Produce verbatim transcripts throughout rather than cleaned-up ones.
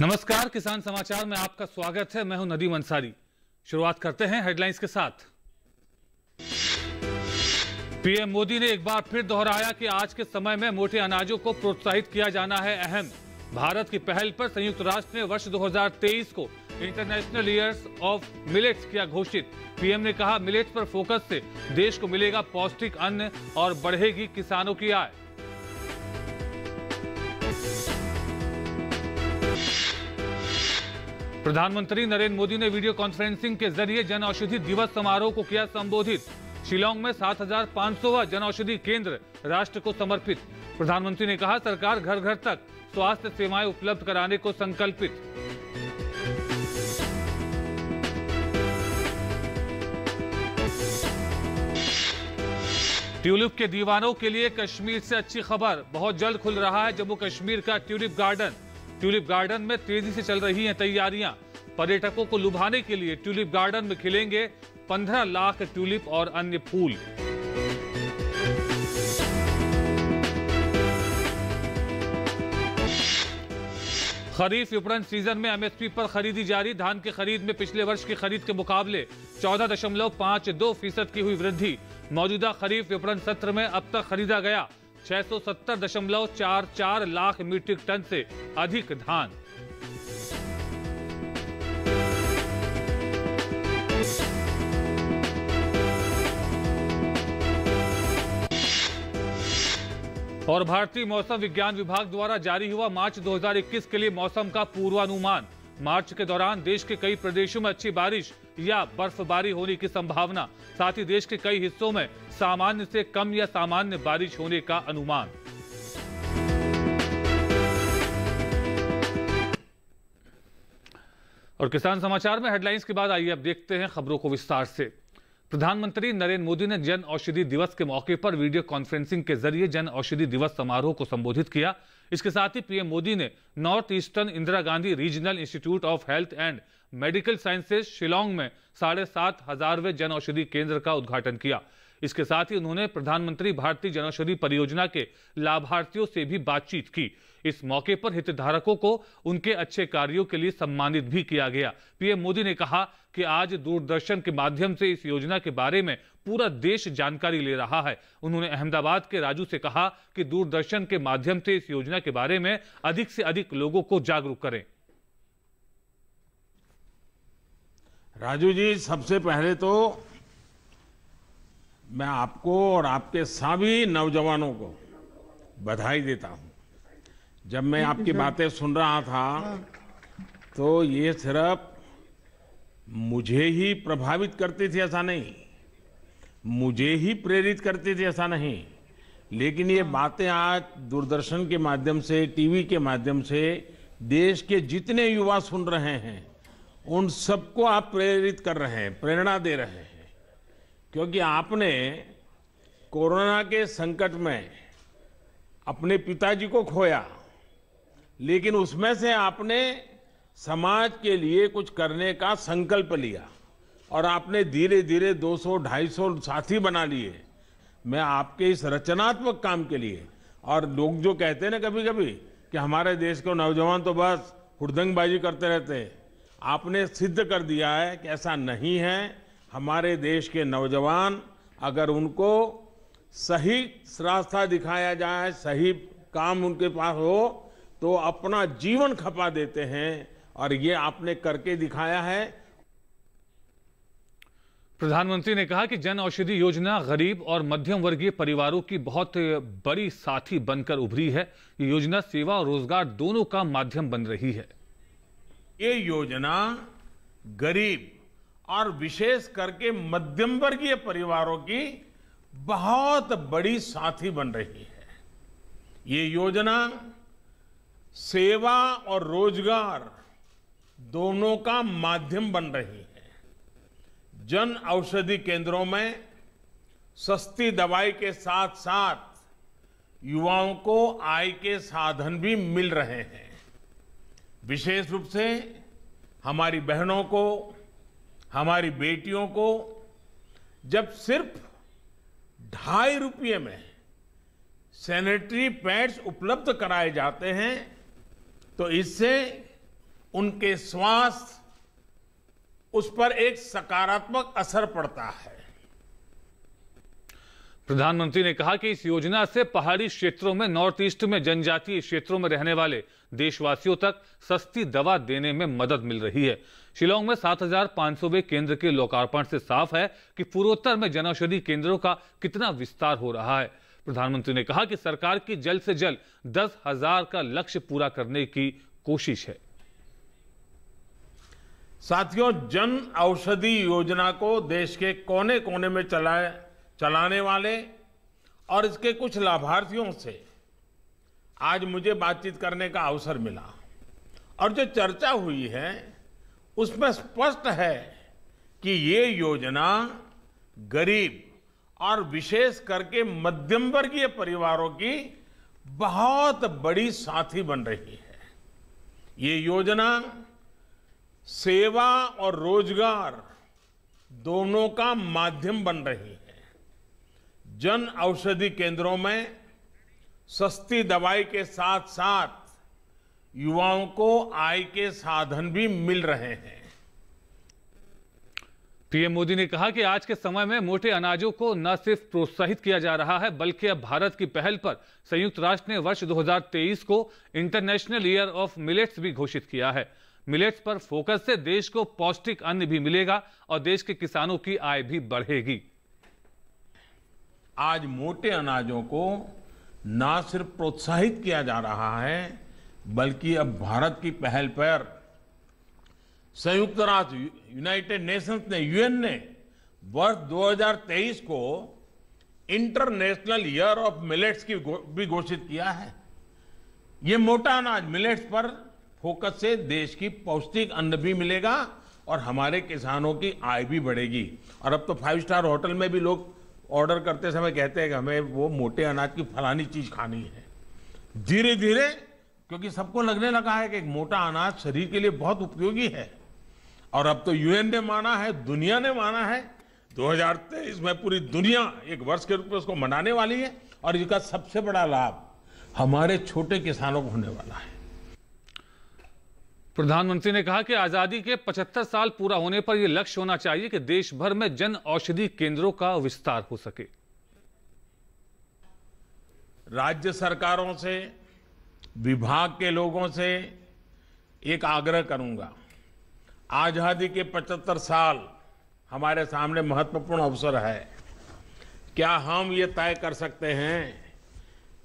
नमस्कार, किसान समाचार में आपका स्वागत है। मैं हूं नदीम अंसारी। शुरुआत करते हैं हेडलाइंस के साथ। पीएम मोदी ने एक बार फिर दोहराया कि आज के समय में मोटे अनाजों को प्रोत्साहित किया जाना है अहम। भारत की पहल पर संयुक्त राष्ट्र ने वर्ष दो हज़ार तेईस को इंटरनेशनल ईयर्स ऑफ मिलेट्स किया घोषित। पीएम ने कहा, मिलेट्स पर फोकस से देश को मिलेगा पौष्टिक अन्न और बढ़ेगी किसानों की आय। प्रधानमंत्री नरेंद्र मोदी ने वीडियो कॉन्फ्रेंसिंग के जरिए जन औषधि दिवस समारोह को किया संबोधित। शिलांग में सात हज़ार पाँच सौवां जन औषधि केंद्र राष्ट्र को समर्पित। प्रधानमंत्री ने कहा, सरकार घर घर तक स्वास्थ्य सेवाएं उपलब्ध कराने को संकल्पित। ट्यूलिप के दीवानों के लिए कश्मीर से अच्छी खबर, बहुत जल्द खुल रहा है जम्मू कश्मीर का ट्यूलिप गार्डन। ट्यूलिप गार्डन में तेजी से चल रही हैं तैयारियां। पर्यटकों को लुभाने के लिए ट्यूलिप गार्डन में खिलेंगे पंद्रह लाख ट्यूलिप और अन्य फूल। खरीफ विपणन सीजन में एमएसपी पर खरीदी जारी। धान की खरीद में पिछले वर्ष की खरीद के मुकाबले चौदह दशमलव पाँच दो फीसद की हुई वृद्धि। मौजूदा खरीफ विपणन सत्र में अब तक खरीदा गया छह सौ सत्तर दशमलव चार चार लाख मीट्रिक टन से अधिक धान। और भारतीय मौसम विज्ञान विभाग द्वारा जारी हुआ मार्च दो हज़ार इक्कीस के लिए मौसम का पूर्वानुमान। मार्च के दौरान देश के कई प्रदेशों में अच्छी बारिश या बर्फबारी होने की संभावना, साथ ही देश के कई हिस्सों में सामान्य से कम या सामान्य बारिश होने का अनुमान। और किसान समाचार में हेडलाइंस के बाद आइए अब देखते हैं खबरों को विस्तार से। प्रधानमंत्री नरेंद्र मोदी ने जन औषधि दिवस के मौके पर वीडियो कॉन्फ्रेंसिंग के जरिए जन औषधि दिवस समारोह को संबोधित किया। इसके साथ ही पीएम मोदी ने north eastern Indira Gandhi regional institute of health and medical sciences Shillong में साढ़े सात हजारवें जन औषधि केंद्र का उद्घाटन किया। इसके साथ ही उन्होंने प्रधानमंत्री भारतीय जनौषधि परियोजना के लाभार्थियों से भी बातचीत की। इस मौके पर हितधारकों को उनके अच्छे कार्यों के लिए सम्मानित भी किया गया। पीएम मोदी ने कहा कि आज दूरदर्शन के माध्यम से इस योजना के बारे में पूरा देश जानकारी ले रहा है। उन्होंने अहमदाबाद के राजू से कहा कि दूरदर्शन के माध्यम से इस योजना के बारे में अधिक से अधिक लोगों को जागरूक करें। राजू जी, सबसे पहले तो मैं आपको और आपके सभी नौजवानों को बधाई देता हूँ। जब मैं आपकी बातें सुन रहा था तो ये सिर्फ मुझे ही प्रभावित करती थी ऐसा नहीं, मुझे ही प्रेरित करती थी ऐसा नहीं, लेकिन ये बातें आज दूरदर्शन के माध्यम से, टीवी के माध्यम से देश के जितने युवा सुन रहे हैं उन सबको आप प्रेरित कर रहे हैं, प्रेरणा दे रहे हैं। क्योंकि आपने कोरोना के संकट में अपने पिताजी को खोया, लेकिन उसमें से आपने समाज के लिए कुछ करने का संकल्प लिया और आपने धीरे धीरे दो सौ ढाई सौ साथी बना लिए। मैं आपके इस रचनात्मक काम के लिए, और लोग जो कहते हैं ना कभी कभी कि हमारे देश के नौजवान तो बस हुड़दंगबाजी करते रहते हैं, आपने सिद्ध कर दिया है कि ऐसा नहीं है। हमारे देश के नौजवान, अगर उनको सही रास्ता दिखाया जाए, सही काम उनके पास हो, तो अपना जीवन खपा देते हैं और ये आपने करके दिखाया है। प्रधानमंत्री ने कहा कि जन औषधि योजना गरीब और मध्यम वर्गीय परिवारों की बहुत बड़ी साथी बनकर उभरी है। ये योजना सेवा और रोजगार दोनों का माध्यम बन रही है। ये योजना गरीब और विशेष करके मध्यम वर्गीय परिवारों की बहुत बड़ी साथी बन रही है। ये योजना सेवा और रोजगार दोनों का माध्यम बन रही है। जन औषधि केंद्रों में सस्ती दवाई के साथ साथ युवाओं को आय के साधन भी मिल रहे हैं। विशेष रूप से हमारी बहनों को, हमारी बेटियों को, जब सिर्फ ढाई रुपये में सैनिटरी पैड्स उपलब्ध कराए जाते हैं तो इससे उनके स्वास्थ्य उस पर एक सकारात्मक असर पड़ता है। प्रधानमंत्री ने कहा कि इस योजना से पहाड़ी क्षेत्रों में, नॉर्थ ईस्ट में, जनजातीय क्षेत्रों में रहने वाले देशवासियों तक सस्ती दवा देने में मदद मिल रही है। शिलांग में सात हज़ार पाँच सौवें केंद्र के लोकार्पण से साफ है कि पूर्वोत्तर में जनऔषधि केंद्रों का कितना विस्तार हो रहा है। प्रधानमंत्री ने कहा कि सरकार की जल्द से जल्द दस हजार का लक्ष्य पूरा करने की कोशिश है। साथियों, जन औषधि योजना को देश के कोने कोने में चलाए चलाने वाले और इसके कुछ लाभार्थियों से आज मुझे बातचीत करने का अवसर मिला और जो चर्चा हुई है उसमें स्पष्ट है कि ये योजना गरीब और विशेष करके मध्यम वर्गीय परिवारों की बहुत बड़ी साथी बन रही है। ये योजना सेवा और रोजगार दोनों का माध्यम बन रही है। जन औषधि केंद्रों में सस्ती दवाई के साथ साथ युवाओं को आय के साधन भी मिल रहे हैं। पीएम मोदी ने कहा कि आज के समय में मोटे अनाजों को न सिर्फ प्रोत्साहित किया जा रहा है बल्कि अब भारत की पहल पर संयुक्त राष्ट्र ने वर्ष दो हज़ार तेईस को इंटरनेशनल ईयर ऑफ मिलेट्स भी घोषित किया है। मिलेट्स पर फोकस से देश को पौष्टिक अन्न भी मिलेगा और देश के किसानों की आय भी बढ़ेगी। आज मोटे अनाजों को ना सिर्फ प्रोत्साहित किया जा रहा है बल्कि अब भारत की पहल पर संयुक्त राष्ट्र यूनाइटेड नेशंस ने यूएन ने वर्ष दो हज़ार तेईस को इंटरनेशनल ईयर ऑफ मिलेट्स की भी घोषित किया है। ये मोटा अनाज मिलेट्स पर फोकस से देश की पौष्टिक अन्न भी मिलेगा और हमारे किसानों की आय भी बढ़ेगी। और अब तो फाइव स्टार होटल में भी लोग ऑर्डर करते समय कहते हैं कि हमें वो मोटे अनाज की फलानी चीज खानी है। धीरे धीरे क्योंकि सबको लगने लगा है कि मोटा अनाज शरीर के लिए बहुत उपयोगी है और अब तो यूएन ने माना है, दुनिया ने माना है, दो हज़ार तेईस में पूरी दुनिया एक वर्ष के रूप में उसको मनाने वाली है और इसका सबसे बड़ा लाभ हमारे छोटे किसानों को होने वाला है। प्रधानमंत्री ने कहा कि आजादी के पचहत्तर साल पूरा होने पर यह लक्ष्य होना चाहिए कि देश भर में जन औषधि केंद्रों का विस्तार हो सके। राज्य सरकारों से, विभाग के लोगों से एक आग्रह करूंगा, आजादी के पचहत्तर साल हमारे सामने महत्वपूर्ण अवसर है। क्या हम ये तय कर सकते हैं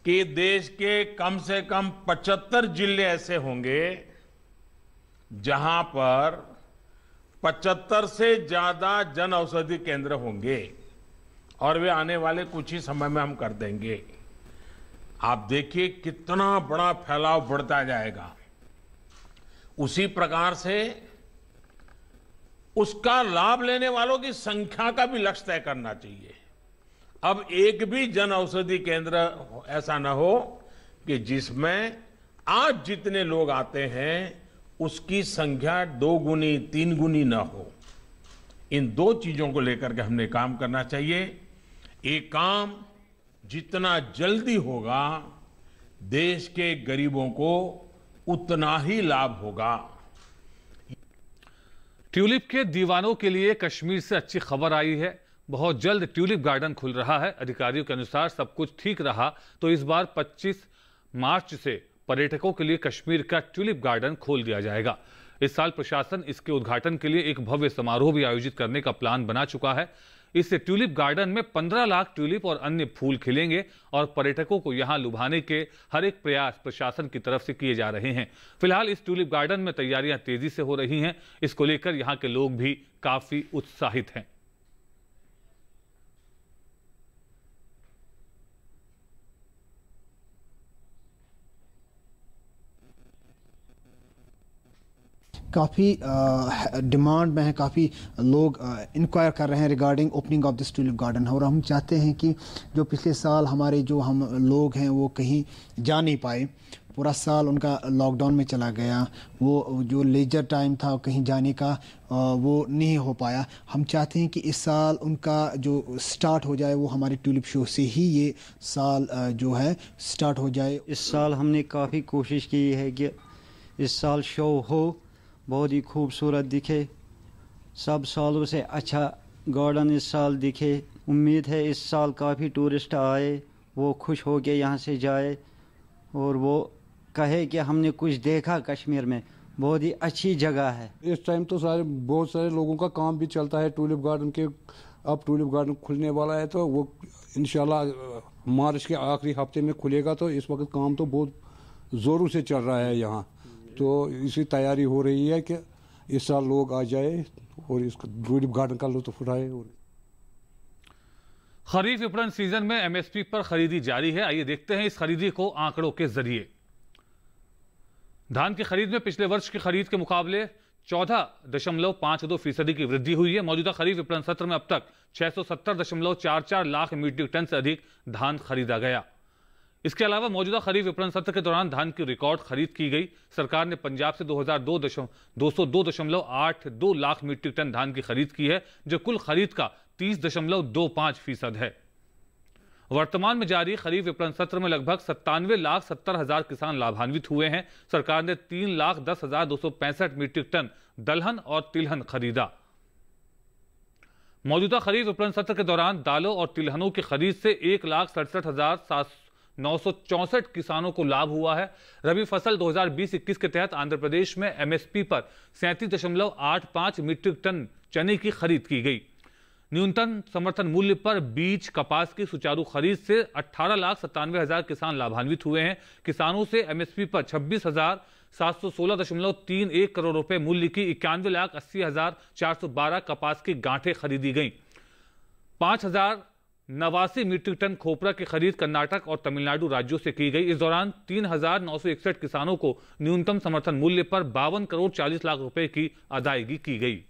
कि देश के कम से कम पचहत्तर जिले ऐसे होंगे जहां पर पचहत्तर से ज्यादा जन औषधि केंद्र होंगे और वे आने वाले कुछ ही समय में हम कर देंगे। आप देखिए कितना बड़ा फैलाव बढ़ता जाएगा। उसी प्रकार से उसका लाभ लेने वालों की संख्या का भी लक्ष्य तय करना चाहिए। अब एक भी जन औषधि केंद्र ऐसा ना हो कि जिसमें आज जितने लोग आते हैं उसकी संख्या दो गुनी तीन गुनी ना हो। इन दो चीजों को लेकर के हमने काम करना चाहिए। ये काम जितना जल्दी होगा देश के गरीबों को उतना ही लाभ होगा। ट्यूलिप के दीवानों के लिए कश्मीर से अच्छी खबर आई है। बहुत जल्द ट्यूलिप गार्डन खुल रहा है। अधिकारियों के अनुसार सब कुछ ठीक रहा तो इस बार पच्चीस मार्च से पर्यटकों के लिए कश्मीर का ट्यूलिप गार्डन खोल दिया जाएगा। इस साल प्रशासन इसके उद्घाटन के लिए एक भव्य समारोह भी आयोजित करने का प्लान बना चुका है। इससे ट्यूलिप गार्डन में पंद्रह लाख ट्यूलिप और अन्य फूल खिलेंगे और पर्यटकों को यहां लुभाने के हर एक प्रयास प्रशासन की तरफ से किए जा रहे हैं। फिलहाल इस ट्यूलिप गार्डन में तैयारियां तेजी से हो रही हैं। इसको लेकर यहाँ के लोग भी काफी उत्साहित हैं। काफ़ी डिमांड में है, काफ़ी लोग इंक्वायर कर रहे हैं regarding opening of this tulip garden. और हम चाहते हैं कि जो पिछले साल हमारे जो हम लोग हैं वो कहीं जा नहीं पाए, पूरा साल उनका लॉकडाउन में चला गया, वो जो लेजर टाइम था कहीं जाने का वो नहीं हो पाया। हम चाहते हैं कि इस साल उनका जो स्टार्ट हो जाए वो हमारे ट्यूलिप शो से ही ये साल जो है स्टार्ट हो जाए। इस साल हमने काफ़ी कोशिश की है कि इस साल शो हो बहुत ही खूबसूरत दिखे। सब सालों से अच्छा गार्डन इस साल दिखे। उम्मीद है इस साल काफ़ी टूरिस्ट आए, वो खुश हो के यहाँ से जाए और वो कहे कि हमने कुछ देखा कश्मीर में, बहुत ही अच्छी जगह है। इस टाइम तो सारे बहुत सारे लोगों का काम भी चलता है टूलिप गार्डन के। अब टूलिप गार्डन खुलने वाला है तो वो इंशाल्लाह मार्च के आखिरी हफ्ते में खुलेगा। तो इस वक्त काम तो बहुत ज़ोरों से चल रहा है यहाँ, तो इसकी तैयारी हो रही है कि इस साल लोग आ जाए और इस टूलिप गार्डन का लुत्फ उठाए। और खरीफ विपणन सीजन में एमएसपी पर खरीदी जारी है। आइए देखते हैं इस खरीदी को आंकड़ों के जरिए। धान की खरीद में पिछले वर्ष की खरीद के मुकाबले चौदह दशमलव पांच दो फीसदी की वृद्धि हुई है। मौजूदा खरीफ विपणन सत्र में अब तक छह सौ सत्तर दशमलव चार चार लाख मीट्रिक टन से अधिक धान खरीदा गया। इसके अलावा मौजूदा खरीफ विपणन सत्र के दौरान धान की रिकॉर्ड खरीद की गई। सरकार ने पंजाब से दो हजार दो सौ दो दशमलव आठ दो लाख मीट्रिक टन धान की खरीद की है, जो कुल खरीद का तीस दशमलव दो पांच फीसद है। वर्तमान में जारी खरीफ विपणन सत्र में लगभग सत्तानवे लाख सत्तर हजार किसान लाभान्वित हुए हैं। सरकार ने तीन लाख दस हजार दो सौ पैंसठ मीट्रिक टन दलहन और तिलहन खरीदा। मौजूदा खरीफ विपणन सत्र के दौरान दालों और तिलहनों की खरीद से एक लाख सड़सठ हजार सात नौ सौ चौसठ किसानों को लाभ हुआ है। रबी फसल दो हजार बीस इक्कीस के तहत आंध्र प्रदेश में एमएसपी पर सैंतीस दशमलव आठ पांच मीट्रिक टन चने की खरीद की गई। न्यूनतम समर्थन मूल्य पर बीज कपास की सुचारू खरीद से अठारह लाख सत्तानवे हजार किसान लाभान्वित हुए हैं। किसानों से एमएसपी पर छब्बीस हजार सात सौ सोलह दशमलव तीन एक करोड़ रुपए मूल्य की इक्यानवे लाख अस्सी हजार चार सौ बारह कपास की गांठें खरीदी गई। पांच हजार नवासी मीट्रिक टन खोपरा की खरीद कर्नाटक और तमिलनाडु राज्यों से की गई। इस दौरान तीन हजार नौ सौ इकसठ किसानों को न्यूनतम समर्थन मूल्य पर बावन करोड़ चालीस लाख रुपए की अदायगी की गई।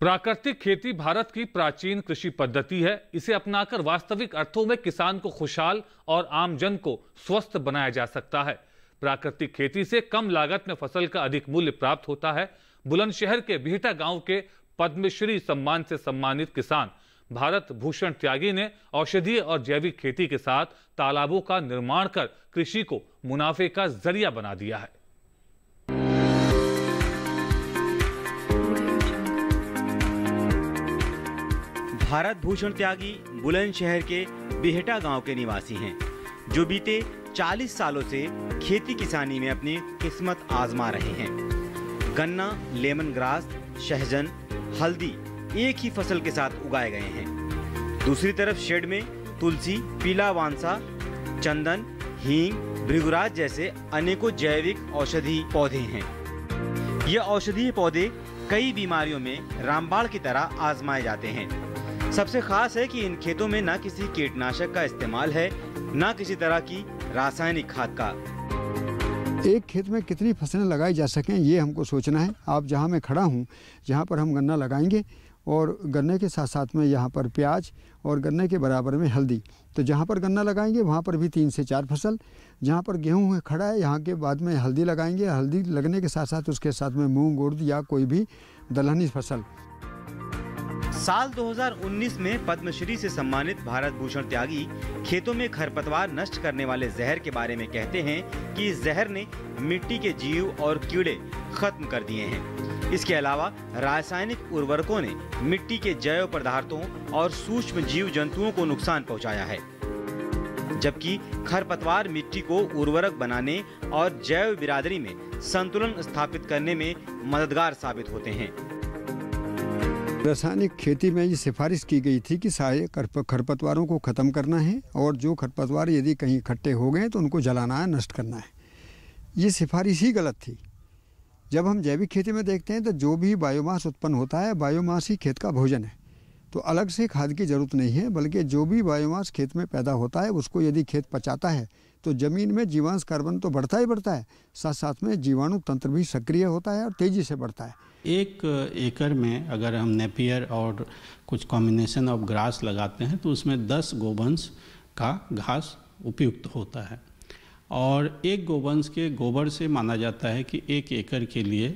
प्राकृतिक खेती भारत की प्राचीन कृषि पद्धति है। इसे अपनाकर वास्तविक अर्थों में किसान को खुशहाल और आमजन को स्वस्थ बनाया जा सकता है। प्राकृतिक खेती से कम लागत में फसल का अधिक मूल्य प्राप्त होता है। बुलंदशहर के बिहटा गांव के पद्मश्री सम्मान से सम्मानित किसान भारत भूषण त्यागी ने औषधीय और जैविक खेती के साथ तालाबों का निर्माण कर कृषि को मुनाफे का जरिया बना दिया है। भारत भूषण त्यागी बुलंदशहर के बिहटा गांव के निवासी हैं, जो बीते चालीस सालों से खेती किसानी में अपनी किस्मत आजमा रहे हैं। गन्ना, लेमन ग्रास, शहजन, हल्दी एक ही फसल के साथ उगाए गए हैं। दूसरी तरफ शेड में तुलसी, पीला वांसा, चंदन, हींग, भृगुराज जैसे अनेकों जैविक औषधीय पौधे हैं। ये औषधीय पौधे कई बीमारियों में रामबाण की तरह आजमाए जाते हैं। सबसे खास है कि इन खेतों में ना किसी कीटनाशक का इस्तेमाल है, ना किसी तरह की रासायनिक खाद का। एक खेत में कितनी फसलें लगाई जा सकें, ये हमको सोचना है। आप जहां मैं खड़ा हूं, जहां पर हम गन्ना लगाएंगे और गन्ने के साथ साथ में यहाँ पर प्याज और गन्ने के बराबर में हल्दी। तो जहाँ पर गन्ना लगाएंगे वहाँ पर भी तीन से चार फसल। जहाँ पर गेहूँ खड़ा है, यहाँ के बाद में हल्दी लगाएंगे। हल्दी लगने के साथ साथ उसके साथ में मूँग, उर्द या कोई भी दलहनी फसल। साल दो हजार उन्नीस में पद्मश्री से सम्मानित भारत भूषण त्यागी खेतों में खरपतवार नष्ट करने वाले जहर के बारे में कहते हैं कि इस जहर ने मिट्टी के जीव और कीड़े खत्म कर दिए हैं। इसके अलावा रासायनिक उर्वरकों ने मिट्टी के जैव पदार्थों और सूक्ष्म जीव जंतुओं को नुकसान पहुंचाया है, जबकि खरपतवार मिट्टी को उर्वरक बनाने और जैव बिरादरी में संतुलन स्थापित करने में मददगार साबित होते हैं। रासायनिक खेती में ये सिफारिश की गई थी कि सारे खरपतवारों को ख़त्म करना है और जो खरपतवार यदि कहीं इकट्ठे हो गए तो उनको जलाना है, नष्ट करना है। ये सिफारिश ही गलत थी। जब हम जैविक खेती में देखते हैं तो जो भी बायोमास उत्पन्न होता है, बायोमास ही खेत का भोजन है। तो अलग से खाद की ज़रूरत नहीं है, बल्कि जो भी बायोमास खेत में पैदा होता है उसको यदि खेत पचाता है तो ज़मीन में जीवांश कार्बन तो बढ़ता ही बढ़ता है, साथ साथ में जीवाणु तंत्र भी सक्रिय होता है और तेज़ी से बढ़ता है। एक एकड़ में अगर हम नेपियर और कुछ कॉम्बिनेशन ऑफ ग्रास लगाते हैं तो उसमें दस गोवंश का घास उपयुक्त होता है और एक गोवंश के गोबर से माना जाता है कि एक एकड़ के लिए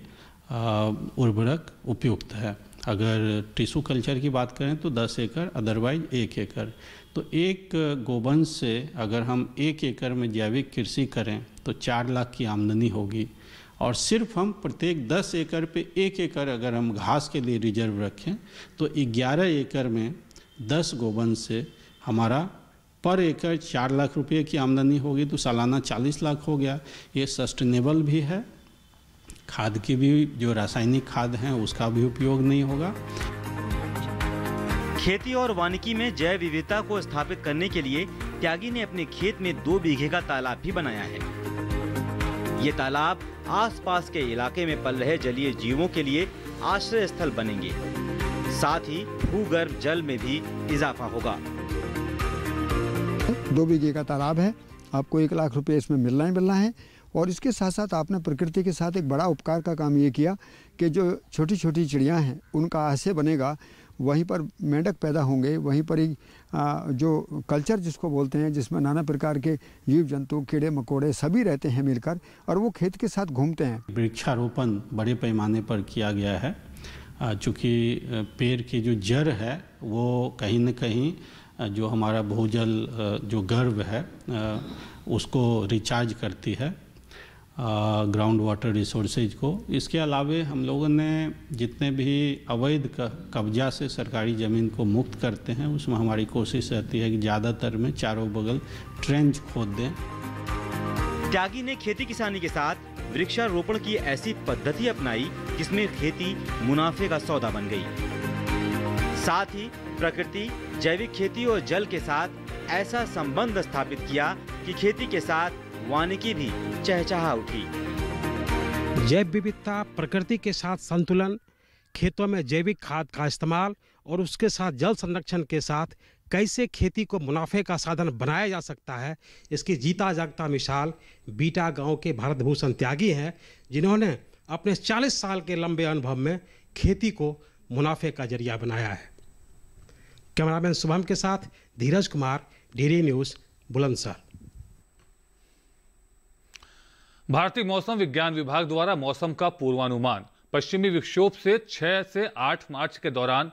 उर्वरक उपयुक्त है। अगर टिश्यू कल्चर की बात करें तो दस एकड़, अदरवाइज एक एकड़। तो एक गोवंश से अगर हम एक एकड़ में जैविक कृषि करें तो चार लाख की आमदनी होगी। और सिर्फ हम प्रत्येक दस एकड़ पे एक एकड़ अगर हम घास के लिए रिजर्व रखें तो ग्यारह एकड़ में दस गोवंश से हमारा पर एकड़ चार लाख रुपए की आमदनी होगी, तो सालाना चालीस लाख हो गया। ये सस्टेनेबल भी है, खाद की भी जो रासायनिक खाद हैं उसका भी उपयोग नहीं होगा। खेती और वानिकी में जैव विविधता को स्थापित करने के लिए त्यागी ने अपने खेत में दो बीघे का तालाब भी बनाया है। ये तालाब आसपास के इलाके में पल रहे जलीय जीवों के लिए आश्रय स्थल बनेंगे, साथ ही भूगर्भ जल में भी इजाफा होगा। दो बीघे का तालाब है, आपको एक लाख रुपए इसमें मिलना ही मिलना है। और इसके साथ साथ आपने प्रकृति के साथ एक बड़ा उपकार का काम ये किया कि जो छोटी छोटी चिड़ियां हैं उनका आश्रय बनेगा, वहीं पर मेंढक पैदा होंगे, वहीं पर ही जो कल्चर जिसको बोलते हैं जिसमें नाना प्रकार के जीव जंतु कीड़े मकोड़े सभी रहते हैं मिलकर, और वो खेत के साथ घूमते हैं। वृक्षारोपण बड़े पैमाने पर किया गया है, चूँकि पेड़ की जो जड़ है वो कहीं न कहीं जो हमारा भूजल जो गर्भ है उसको रिचार्ज करती है, ग्राउंड वाटर रिसोर्सेज को। इसके अलावे हम लोगों ने जितने भी अवैध कब्जा से सरकारी ज़मीन को मुक्त करते हैं उसमें हमारी कोशिश रहती है कि ज़्यादातर में चारों बगल ट्रेंच खोद दें। त्यागी ने खेती किसानी के साथ वृक्षारोपण की ऐसी पद्धति अपनाई जिसमें खेती मुनाफे का सौदा बन गई। साथ ही प्रकृति, जैविक खेती और जल के साथ ऐसा संबंध स्थापित किया कि खेती के साथ वानिकी भी चहचहा उठी। जैव विविधता, प्रकृति के साथ संतुलन, खेतों में जैविक खाद का इस्तेमाल और उसके साथ जल संरक्षण के साथ कैसे खेती को मुनाफे का साधन बनाया जा सकता है, इसकी जीता जागता मिसाल बिहटा गांव के भारत भूषण त्यागी हैं, जिन्होंने अपने चालीस साल के लंबे अनुभव में खेती को मुनाफे का जरिया बनाया है। कैमरामैन शुभम के साथ धीरज कुमार, डेली न्यूज़, बुलंदशहर। भारतीय मौसम विज्ञान विभाग द्वारा मौसम का पूर्वानुमान। पश्चिमी विक्षोभ से छह से आठ मार्च के दौरान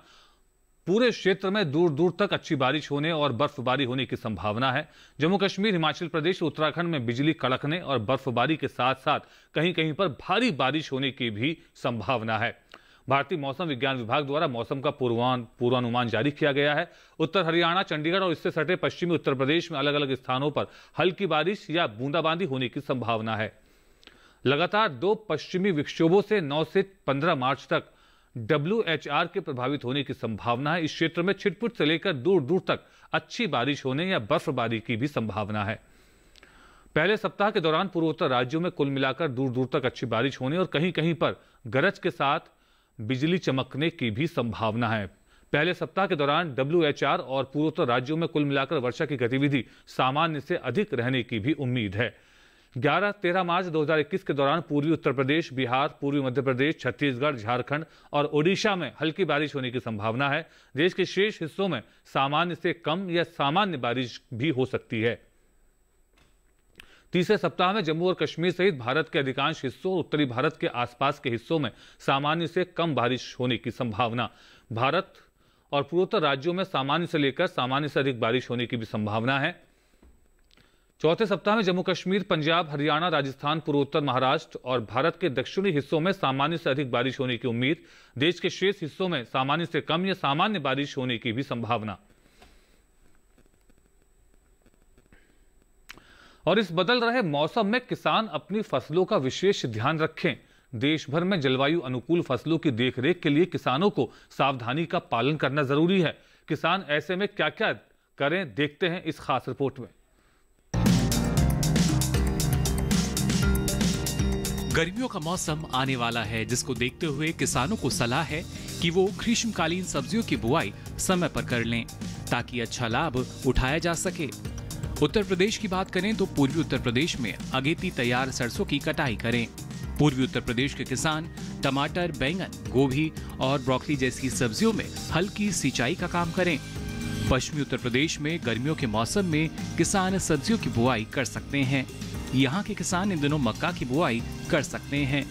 पूरे क्षेत्र में दूर दूर तक अच्छी बारिश होने और बर्फबारी होने की संभावना है। जम्मू कश्मीर, हिमाचल प्रदेश, उत्तराखंड में बिजली कड़कने और बर्फबारी के साथ साथ कहीं कहीं पर भारी बारिश होने की भी संभावना है। भारतीय मौसम विज्ञान विभाग द्वारा मौसम का पूर्वान पूर्वानुमान जारी किया गया है। उत्तर हरियाणा, चंडीगढ़ और इससे सटे पश्चिमी उत्तर प्रदेश में अलग अलग स्थानों पर हल्की बारिश या बूंदाबांदी होने की संभावना है। लगातार दो पश्चिमी विक्षोभों से नौ से पंद्रह मार्च तक डब्ल्यू एच आर के प्रभावित होने की संभावना है। इस क्षेत्र में छिटपुट से लेकर दूर दूर तक अच्छी बारिश होने या बर्फबारी की भी संभावना है। पहले सप्ताह के दौरान पूर्वोत्तर राज्यों में कुल मिलाकर दूर दूर तक अच्छी बारिश होने और कहीं कहीं पर गरज के साथ बिजली चमकने की भी संभावना है। पहले सप्ताह के दौरान डब्ल्यू एच आर और पूर्वोत्तर राज्यों में कुल मिलाकर वर्षा की गतिविधि सामान्य से अधिक रहने की भी उम्मीद है। ग्यारह तेरह मार्च दो हज़ार इक्कीस के दौरान पूर्वी उत्तर प्रदेश, बिहार, पूर्वी मध्य प्रदेश, छत्तीसगढ़, झारखंड और ओडिशा में हल्की बारिश होने की संभावना है। देश के शेष हिस्सों में सामान्य से कम या सामान्य बारिश भी हो सकती है। तीसरे सप्ताह में जम्मू और कश्मीर सहित भारत के अधिकांश हिस्सों और उत्तरी भारत के आसपास के हिस्सों में सामान्य से कम बारिश होने की संभावना। भारत और पूर्वोत्तर राज्यों में सामान्य से लेकर सामान्य से अधिक बारिश होने की भी संभावना है। चौथे सप्ताह में जम्मू कश्मीर, पंजाब, हरियाणा, राजस्थान, पूर्वोत्तर महाराष्ट्र और भारत के दक्षिणी हिस्सों में सामान्य से अधिक बारिश होने की उम्मीद। देश के शेष हिस्सों में सामान्य से कम या सामान्य बारिश होने की भी संभावना। और इस बदल रहे मौसम में किसान अपनी फसलों का विशेष ध्यान रखें। देश भर में जलवायु अनुकूल फसलों की देखरेख के लिए किसानों को सावधानी का पालन करना जरूरी है। किसान ऐसे में क्या क्या करें, देखते हैं इस खास रिपोर्ट में। गर्मियों का मौसम आने वाला है, जिसको देखते हुए किसानों को सलाह है कि वो ग्रीष्मकालीन सब्जियों की बुआई समय पर कर लें ताकि अच्छा लाभ उठाया जा सके। उत्तर प्रदेश की बात करें तो पूर्वी उत्तर प्रदेश में अगेती तैयार सरसों की कटाई करें। पूर्वी उत्तर प्रदेश के किसान टमाटर, बैंगन, गोभी और ब्रोकली जैसी सब्जियों में हल्की सिंचाई का काम करें। पश्चिमी उत्तर प्रदेश में गर्मियों के मौसम में किसान सब्जियों की बुआई कर सकते हैं। यहाँ के किसान इन दिनों मक्का की बुआई कर सकते हैं।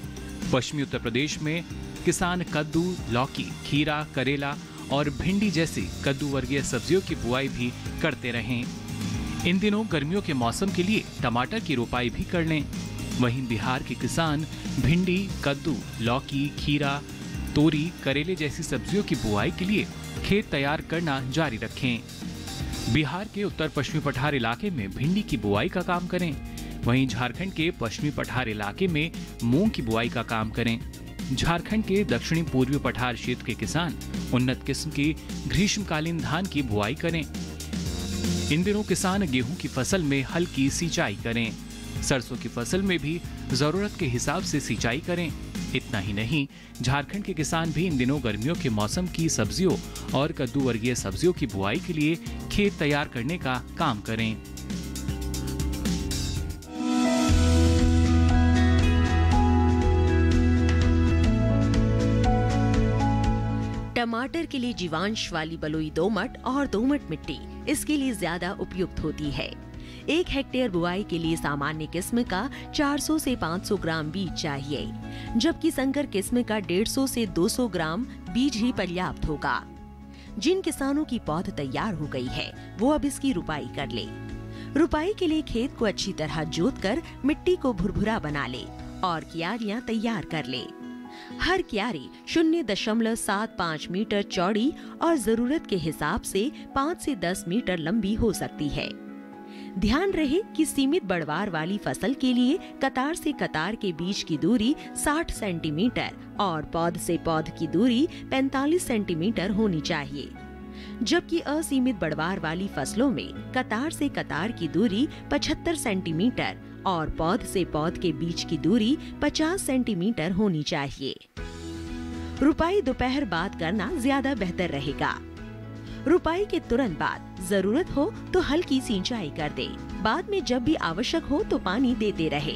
पश्चिमी उत्तर प्रदेश में किसान कद्दू, लौकी, खीरा, करेला और भिंडी जैसी कद्दू वर्गीय सब्जियों की बुआई भी करते रहें। इन दिनों गर्मियों के मौसम के लिए टमाटर की रोपाई भी कर लें। वहीं बिहार के किसान भिंडी, कद्दू, लौकी, खीरा, तोरी, करेले जैसी सब्जियों की बुआई के लिए खेत तैयार करना जारी रखें। बिहार के उत्तर पश्चिमी पठार इलाके में भिंडी की बुआई का काम करें। वहीं झारखंड के पश्चिमी पठार इलाके में मूंग की बुआई का काम करें। झारखंड के दक्षिणी पूर्वी पठार क्षेत्र के किसान उन्नत किस्म की ग्रीष्मकालीन धान की बुआई करें। इन दिनों किसान गेहूं की फसल में हल्की सिंचाई करें। सरसों की फसल में भी जरूरत के हिसाब से सिंचाई करें। इतना ही नहीं, झारखंड के किसान भी इन दिनों गर्मियों के मौसम की सब्जियों और कद्दू वर्गीय सब्जियों की बुआई के लिए खेत तैयार करने का काम करें। टमाटर के लिए जीवांश वाली बलुई दोमट और दोमट मिट्टी इसके लिए ज्यादा उपयुक्त होती है। एक हेक्टेयर बुआई के लिए सामान्य किस्म का चार सौ से पाँच सौ ग्राम बीज चाहिए, जबकि संकर किस्म का डेढ़ सौ से दो सौ ग्राम बीज ही पर्याप्त होगा। जिन किसानों की पौध तैयार हो गई है वो अब इसकी रुपाई कर ले। रुपाई के लिए खेत को अच्छी तरह जोतकर मिट्टी को भुरभुरा बना ले और क्यारियां तैयार कर ले। हर क्यारी शून्य दशमलव सात पाँच मीटर चौड़ी और जरूरत के हिसाब से पाँच से दस मीटर लंबी हो सकती है। ध्यान रहे कि सीमित बढ़वार वाली फसल के लिए कतार से कतार के बीच की दूरी साठ सेंटीमीटर और पौध से पौध की दूरी पैंतालीस सेंटीमीटर होनी चाहिए, जबकि असीमित बढ़वार वाली फसलों में कतार से कतार की दूरी पचहत्तर सेंटीमीटर और पौध से पौध के बीच की दूरी पचास सेंटीमीटर होनी चाहिए। रुपाई दोपहर बाद करना ज्यादा बेहतर रहेगा। रुपाई के तुरंत बाद जरूरत हो तो हल्की सिंचाई कर दे। बाद में जब भी आवश्यक हो तो पानी देते रहे।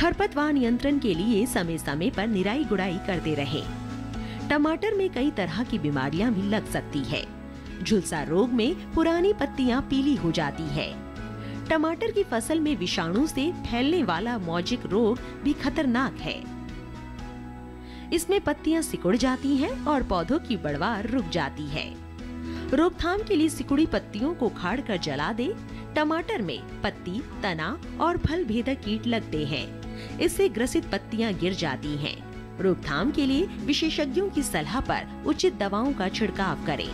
खरपतवार नियंत्रण के लिए समय समय पर निराई गुड़ाई करते रहे। टमाटर में कई तरह की बीमारियां भी लग सकती है। झुलसा रोग में पुरानी पत्तियां पीली हो जाती है। टमाटर की फसल में विषाणु से फैलने वाला मौजिक रोग भी खतरनाक है। इसमें पत्तियां सिकुड़ जाती हैं और पौधों की बढ़वार रुक जाती है। रोकथाम के लिए सिकुड़ी पत्तियों को उखाड़कर जला दे। टमाटर में पत्ती, तना और फल भेदक कीट लगते हैं। इससे ग्रसित पत्तियां गिर जाती हैं। रोकथाम के लिए विशेषज्ञों की सलाह पर उचित दवाओं का छिड़काव करें।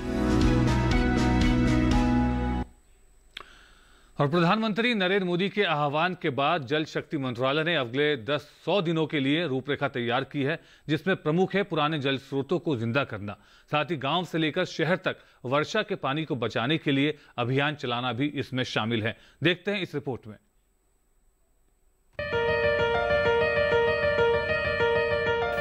और प्रधानमंत्री नरेंद्र मोदी के आह्वान के बाद जल शक्ति मंत्रालय ने अगले सौ दिनों के लिए रूपरेखा तैयार की है, जिसमें प्रमुख है पुराने जल स्रोतों को जिंदा करना। साथ ही गांव से लेकर शहर तक वर्षा के पानी को बचाने के लिए अभियान चलाना भी इसमें शामिल है। देखते हैं इस रिपोर्ट में।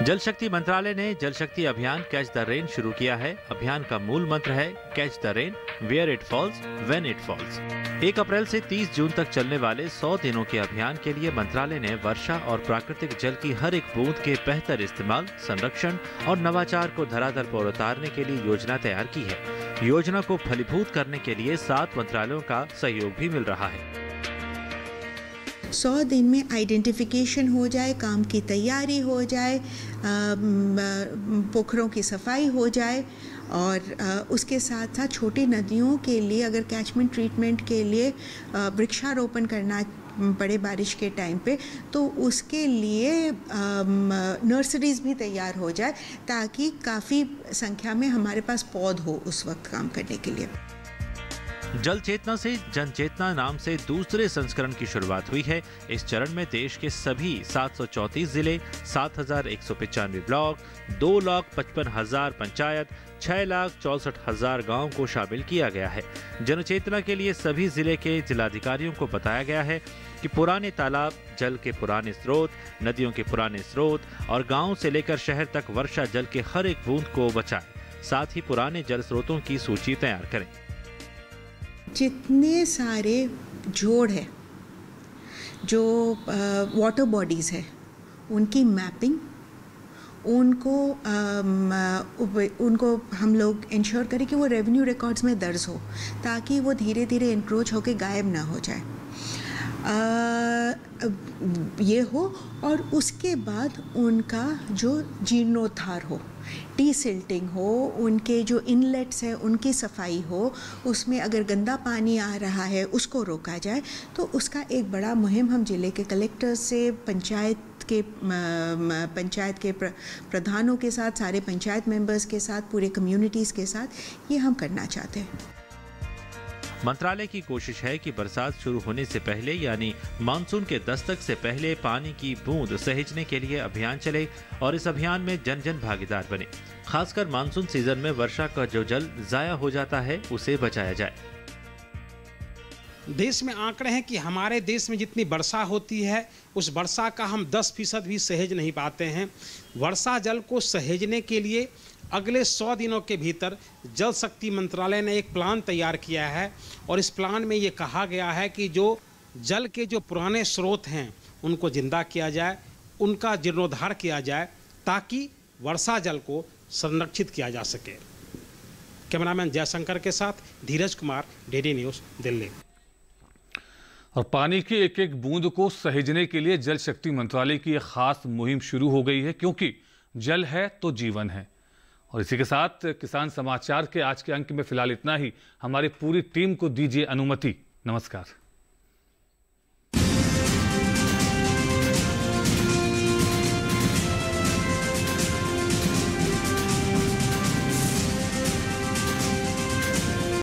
जल शक्ति मंत्रालय ने जल शक्ति अभियान कैच द रेन शुरू किया है। अभियान का मूल मंत्र है catch the rain, where it falls, when it falls. एक अप्रैल से तीस जून तक चलने वाले सौ दिनों के अभियान के लिए मंत्रालय ने वर्षा और प्राकृतिक जल की हर एक बूंद के बेहतर इस्तेमाल, संरक्षण और नवाचार को धरातल पर उतारने के लिए योजना तैयार की है। योजना को फलीभूत करने के लिए सात मंत्रालयों का सहयोग भी मिल रहा है। सौ दिन में आइडेंटिफिकेशन हो जाए, काम की तैयारी हो जाए, पोखरों की सफाई हो जाए और उसके साथ साथ छोटी नदियों के लिए अगर कैचमेंट ट्रीटमेंट के लिए वृक्षारोपण करना पड़े बारिश के टाइम पे, तो उसके लिए नर्सरीज भी तैयार हो जाए ताकि काफ़ी संख्या में हमारे पास पौध हो उस वक्त काम करने के लिए। जल चेतना से जन चेतना नाम से दूसरे संस्करण की शुरुआत हुई है। इस चरण में देश के सभी सात सौ चौंतीस जिले, सात हज़ार एक सौ पचानवे ब्लॉक, दो लाख पचपन हजार पंचायत, छह लाख चौसठ हजार गाँव को शामिल किया गया है। जन चेतना के लिए सभी जिले के जिलाधिकारियों को बताया गया है कि पुराने तालाब, जल के पुराने स्रोत, नदियों के पुराने स्रोत और गाँव से लेकर शहर तक वर्षा जल के हर एक बूंद को बचाएं। साथ ही पुराने जल स्रोतों की सूची तैयार करें। जितने सारे जोड़ है, जो वाटर बॉडीज़ है, उनकी मैपिंग, उनको आ, उनको हम लोग इंश्योर करें कि वो रेवेन्यू रिकॉर्ड्स में दर्ज हो ताकि वो धीरे धीरे इंक्रोच होकर गायब ना हो जाए। आ, ये हो और उसके बाद उनका जो जीर्णोद्धार हो, डीसिल्टिंग हो, उनके जो इनलेट्स हैं उनकी सफाई हो, उसमें अगर गंदा पानी आ रहा है उसको रोका जाए, तो उसका एक बड़ा मुहिम हम ज़िले के कलेक्टर से, पंचायत के पंचायत के प्रधानों के साथ, सारे पंचायत मेंबर्स के साथ, पूरे कम्युनिटीज़ के साथ ये हम करना चाहते हैं। मंत्रालय की कोशिश है कि बरसात शुरू होने से पहले यानी मानसून के दस्तक से पहले पानी की बूंद सहेजने के लिए अभियान चले और इस अभियान में जन जन भागीदार बने। खासकर मानसून सीजन में वर्षा का जो जल जाया हो जाता है उसे बचाया जाए। देश में आंकड़े हैं कि हमारे देश में जितनी वर्षा होती है उस वर्षा का हम दस फीसद भी सहेज नहीं पाते हैं। वर्षा जल को सहेजने के लिए अगले सौ दिनों के भीतर जल शक्ति मंत्रालय ने एक प्लान तैयार किया है और इस प्लान में ये कहा गया है कि जो जल के जो पुराने स्रोत हैं उनको जिंदा किया जाए, उनका जीर्णोद्धार किया जाए, ताकि वर्षा जल को संरक्षित किया जा सके। कैमरामैन जयशंकर के साथ धीरज कुमार, डेडी न्यूज़, दिल्ली। और पानी की एक एक बूंद को सहेजने के लिए जल शक्ति मंत्रालय की एक खास मुहिम शुरू हो गई है, क्योंकि जल है तो जीवन है। और इसी के साथ किसान समाचार के आज के अंक में फिलहाल इतना ही। हमारी पूरी टीम को दीजिए अनुमति। नमस्कार।